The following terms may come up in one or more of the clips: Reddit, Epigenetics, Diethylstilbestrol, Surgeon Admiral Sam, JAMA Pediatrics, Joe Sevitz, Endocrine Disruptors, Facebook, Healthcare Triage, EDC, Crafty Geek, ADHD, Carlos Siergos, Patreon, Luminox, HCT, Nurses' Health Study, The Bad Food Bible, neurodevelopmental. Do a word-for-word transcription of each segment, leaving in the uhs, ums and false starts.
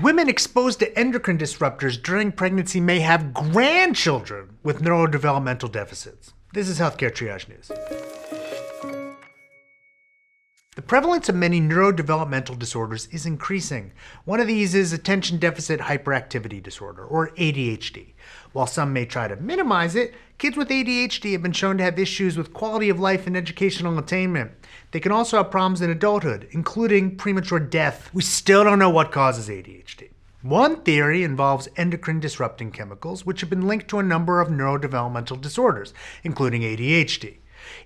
Women exposed to endocrine disruptors during pregnancy may have grandchildren with neurodevelopmental deficits. This is Healthcare Triage News. The prevalence of many neurodevelopmental disorders is increasing. One of these is attention deficit hyperactivity disorder, or A D H D. While some may try to minimize it, kids with A D H D have been shown to have issues with quality of life and educational attainment. They can also have problems in adulthood, including premature death. We still don't know what causes A D H D. One theory involves endocrine disrupting chemicals, which have been linked to a number of neurodevelopmental disorders, including A D H D.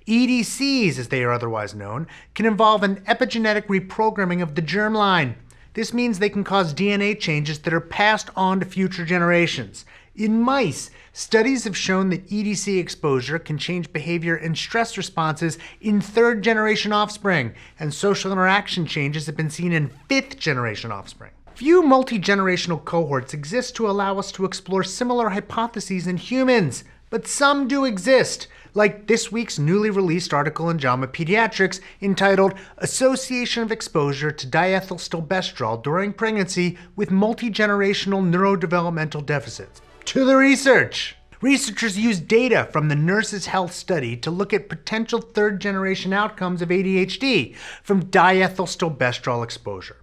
E D Cs, as they are otherwise known, can involve an epigenetic reprogramming of the germline. This means they can cause D N A changes that are passed on to future generations. In mice, studies have shown that E D C exposure can change behavior and stress responses in third-generation offspring, and social interaction changes have been seen in fifth-generation offspring. Few multi-generational cohorts exist to allow us to explore similar hypotheses in humans, but some do exist, like this week's newly released article in JAMA Pediatrics entitled Association of Exposure to Diethylstilbestrol During Pregnancy with Multigenerational Neurodevelopmental Deficits. To the research! Researchers used data from the Nurses' Health Study to look at potential third-generation outcomes of A D H D from diethylstilbestrol exposure.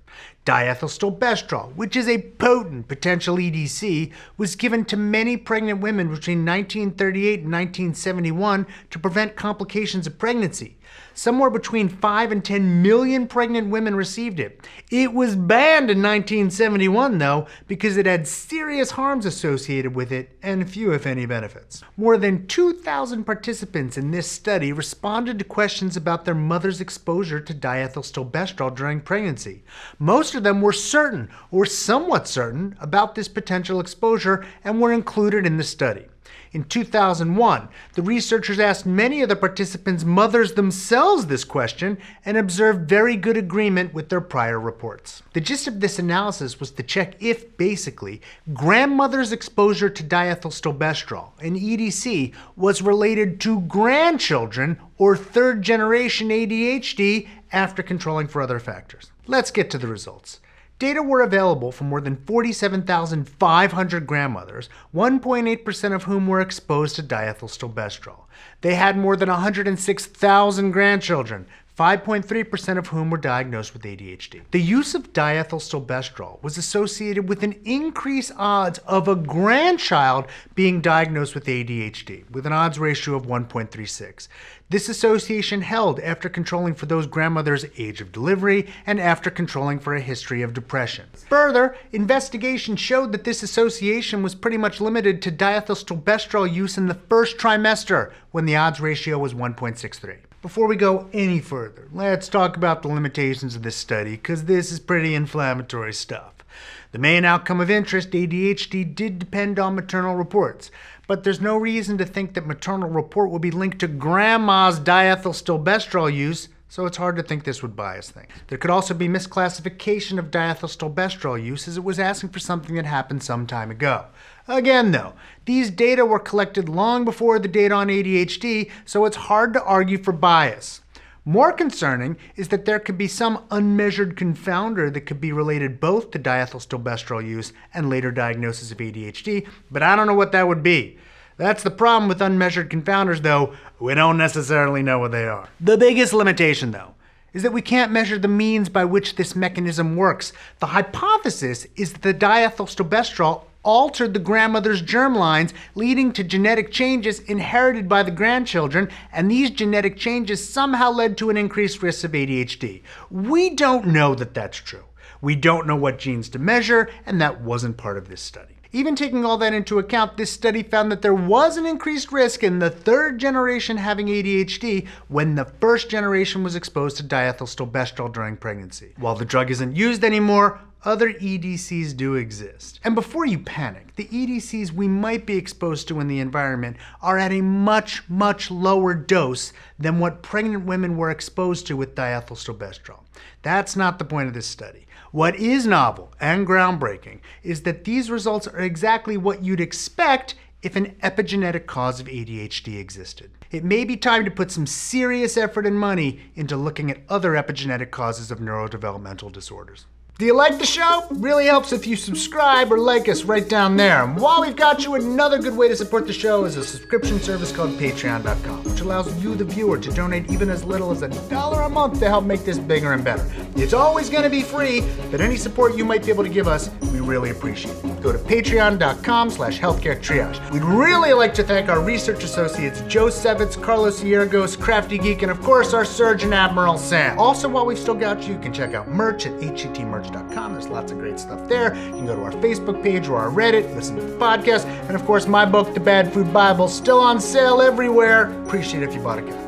Diethylstilbestrol, which is a potent potential E D C, was given to many pregnant women between nineteen thirty-eight and nineteen seventy-one to prevent complications of pregnancy. Somewhere between five and ten million pregnant women received it. It was banned in nineteen seventy-one, though, because it had serious harms associated with it and few, if any, benefits. More than two thousand participants in this study responded to questions about their mother's exposure to diethylstilbestrol during pregnancy. Most of them were certain, or somewhat certain, about this potential exposure and were included in the study. In two thousand one, the researchers asked many of the participants' mothers themselves this question and observed very good agreement with their prior reports. The gist of this analysis was to check if, basically, grandmother's exposure to diethylstilbestrol, an E D C, was related to grandchildren or third-generation A D H D after controlling for other factors. Let's get to the results. Data were available for more than forty-seven thousand five hundred grandmothers, one point eight percent of whom were exposed to diethylstilbestrol. They had more than one hundred six thousand grandchildren, five point three percent of whom were diagnosed with A D H D. The use of diethylstilbestrol was associated with an increased odds of a grandchild being diagnosed with A D H D, with an odds ratio of one point three six. This association held after controlling for those grandmothers' age of delivery and after controlling for a history of depression. Further, investigation showed that this association was pretty much limited to diethylstilbestrol use in the first trimester, when the odds ratio was one point six three. Before we go any further, let's talk about the limitations of this study, because this is pretty inflammatory stuff. The main outcome of interest, A D H D, did depend on maternal reports, but there's no reason to think that maternal report will be linked to grandma's diethylstilbestrol use, so it's hard to think this would bias things. There could also be misclassification of diethylstilbestrol use, as it was asking for something that happened some time ago. Again though, these data were collected long before the data on A D H D, so it's hard to argue for bias. More concerning is that there could be some unmeasured confounder that could be related both to diethylstilbestrol use and later diagnosis of A D H D, but I don't know what that would be. That's the problem with unmeasured confounders though, we don't necessarily know what they are. The biggest limitation though is that we can't measure the means by which this mechanism works. The hypothesis is that the diethylstilbestrol altered the grandmother's germlines, leading to genetic changes inherited by the grandchildren, and these genetic changes somehow led to an increased risk of A D H D. We don't know that that's true. We don't know what genes to measure, and that wasn't part of this study. Even taking all that into account, this study found that there was an increased risk in the third generation having A D H D when the first generation was exposed to diethylstilbestrol during pregnancy. While the drug isn't used anymore, other E D Cs do exist. And before you panic, the E D Cs we might be exposed to in the environment are at a much, much lower dose than what pregnant women were exposed to with diethylstilbestrol. That's not the point of this study. What is novel and groundbreaking is that these results are exactly what you'd expect if an epigenetic cause of A D H D existed. It may be time to put some serious effort and money into looking at other epigenetic causes of neurodevelopmental disorders. Do you like the show? Really helps if you subscribe or like us right down there. And while we've got you, another good way to support the show is a subscription service called Patreon dot com, which allows you, the viewer, to donate even as little as a dollar a month to help make this bigger and better. It's always going to be free, but any support you might be able to give us, we really appreciate it. Go to Patreon dot com slash Healthcare Triage. We'd really like to thank our research associates, Joe Sevitz, Carlos Siergos, Crafty Geek, and of course our Surgeon Admiral Sam. Also, while we've still got you, you can check out merch at H C T Merch. There's lots of great stuff there. You can go to our Facebook page or our Reddit, listen to the podcast, and of course my book, The Bad Food Bible, still on sale everywhere. Appreciate it if you bought a copy.